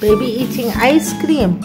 Baby eating ice cream.